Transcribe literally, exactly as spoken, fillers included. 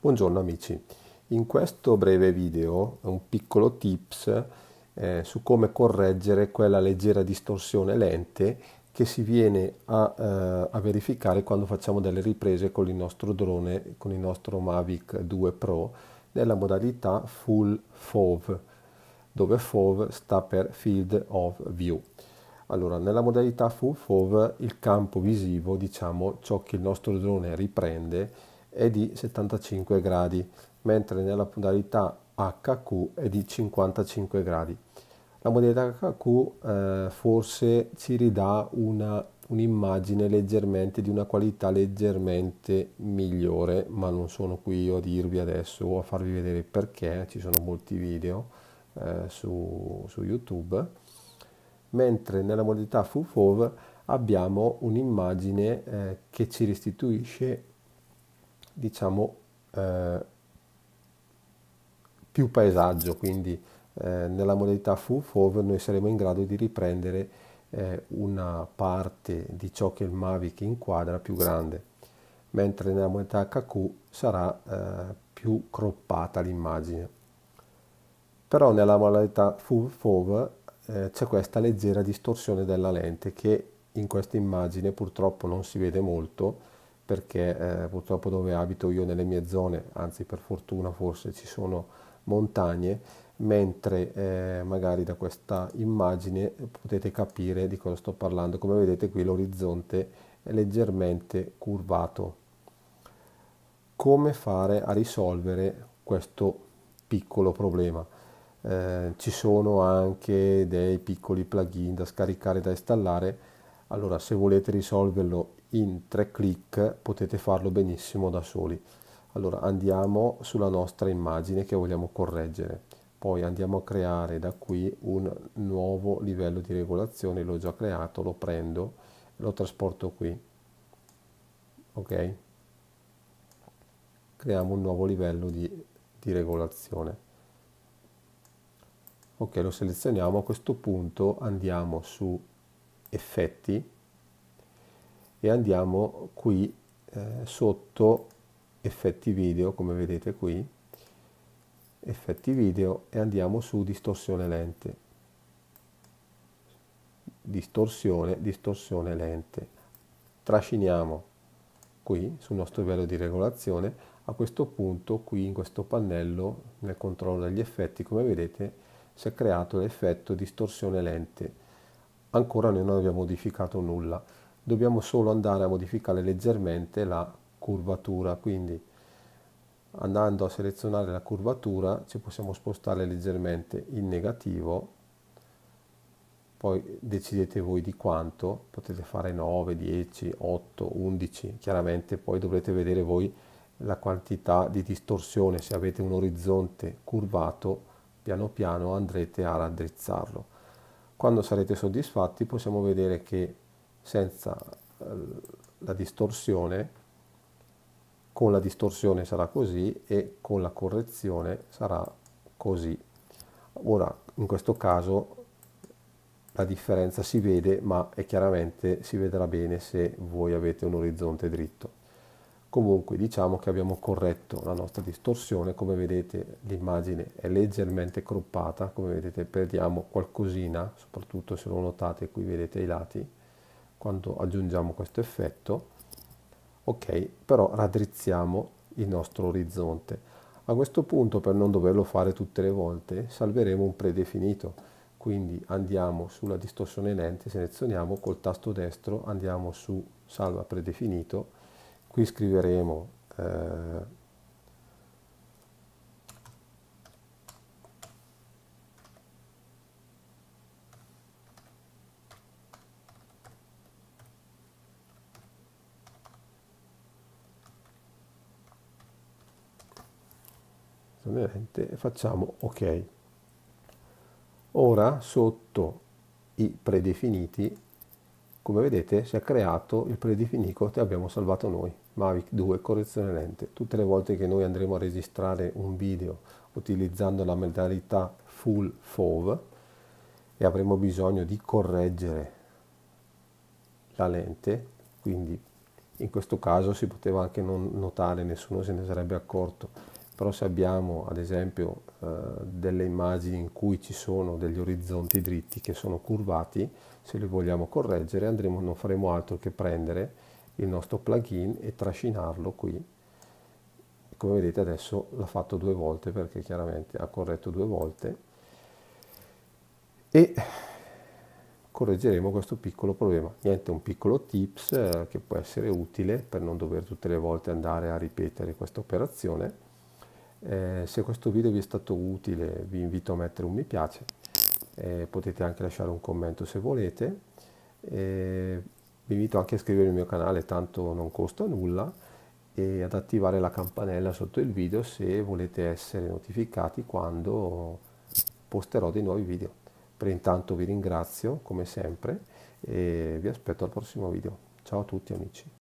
Buongiorno amici, in questo breve video un piccolo tips eh, su come correggere quella leggera distorsione lente che si viene a, eh, a verificare quando facciamo delle riprese con il nostro drone, con il nostro Mavic due Pro nella modalità Full F O V, dove F O V sta per Field of View. Allora, nella modalità Full F O V il campo visivo, diciamo ciò che il nostro drone riprende, è di settantacinque gradi, mentre nella modalità H Q è di cinquantacinque gradi. La modalità H Q eh, forse ci ridà un'immagine un leggermente di una qualità leggermente migliore, ma non sono qui io a dirvi adesso o a farvi vedere perché, ci sono molti video eh, su, su YouTube, mentre nella modalità Full F O V abbiamo un'immagine eh, che ci restituisce, diciamo, eh, più paesaggio. Quindi eh, nella modalità Full F O V noi saremo in grado di riprendere eh, una parte di ciò che il Mavic inquadra più grande, mentre nella modalità H Q sarà eh, più croppata l'immagine. Però nella modalità Full F O V eh, c'è questa leggera distorsione della lente che in questa immagine purtroppo non si vede molto, perché eh, purtroppo dove abito io, nelle mie zone, anzi per fortuna forse, ci sono montagne, mentre eh, magari da questa immagine potete capire di cosa sto parlando. Come vedete qui l'orizzonte è leggermente curvato. Come fare a risolvere questo piccolo problema? Eh, ci sono anche dei piccoli plugin da scaricare, da installare. Allora, se volete risolverlo in tre clic potete farlo benissimo da soli. Allora andiamo sulla nostra immagine che vogliamo correggere, poi andiamo a creare da qui un nuovo livello di regolazione. L'ho già creato, lo prendo e lo trasporto qui. Ok, creiamo un nuovo livello di, di regolazione. Ok, lo selezioniamo. A questo punto andiamo su effetti e andiamo qui eh, sotto effetti video, come vedete qui, effetti video, e andiamo su distorsione lente, distorsione, distorsione lente, trasciniamo qui sul nostro livello di regolazione. A questo punto qui in questo pannello, nel controllo degli effetti, come vedete si è creato l'effetto distorsione lente. Ancora noi non abbiamo modificato nulla, dobbiamo solo andare a modificare leggermente la curvatura. Quindi andando a selezionare la curvatura ci possiamo spostare leggermente in negativo, poi decidete voi di quanto, potete fare nove, dieci, otto, undici, chiaramente poi dovrete vedere voi la quantità di distorsione. Se avete un orizzonte curvato, piano piano andrete a raddrizzarlo. Quando sarete soddisfatti possiamo vedere che senza la distorsione, con la distorsione sarà così e con la correzione sarà così. Ora in questo caso la differenza si vede, ma è chiaramente si vedrà bene se voi avete un orizzonte dritto. Comunque diciamo che abbiamo corretto la nostra distorsione. Come vedete l'immagine è leggermente croppata, come vedete perdiamo qualcosina, soprattutto se lo notate qui, vedete i lati, quando aggiungiamo questo effetto. Ok, però raddrizziamo il nostro orizzonte. A questo punto, per non doverlo fare tutte le volte, salveremo un predefinito. Quindi andiamo sulla distorsione lente, selezioniamo col tasto destro, andiamo su salva predefinito, qui scriveremo eh, e facciamo ok. Ora sotto i predefiniti, come vedete, si è creato il predefinito che abbiamo salvato noi, Mavic due correzione lente. Tutte le volte che noi andremo a registrare un video utilizzando la modalità Full F O V e avremo bisogno di correggere la lente, quindi in questo caso si poteva anche non notare, nessuno se ne sarebbe accorto, però se abbiamo ad esempio eh, delle immagini in cui ci sono degli orizzonti dritti che sono curvati, se li vogliamo correggere andremo, non faremo altro che prendere il nostro plugin e trascinarlo qui. Come vedete adesso l'ha fatto due volte perché chiaramente ha corretto due volte, e correggeremo questo piccolo problema. Niente, un piccolo tips eh, che può essere utile per non dover tutte le volte andare a ripetere questa operazione. Eh, se questo video vi è stato utile vi invito a mettere un mi piace, eh, potete anche lasciare un commento se volete, eh, vi invito anche a iscrivervi al mio canale, tanto non costa nulla, e ad attivare la campanella sotto il video se volete essere notificati quando posterò dei nuovi video. Per intanto vi ringrazio come sempre e vi aspetto al prossimo video. Ciao a tutti amici.